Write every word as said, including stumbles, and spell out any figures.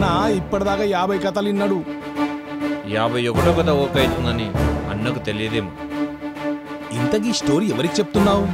అన్న ఇప్పటిదాకా యాభై కథలు విన్నాడు. యాభై ఒకటో కథ ఓకే అవుతుందని అన్నకు తెలియదేమో. ఇంతకీ స్టోరీ ఎవరికి చెప్తున్నావు?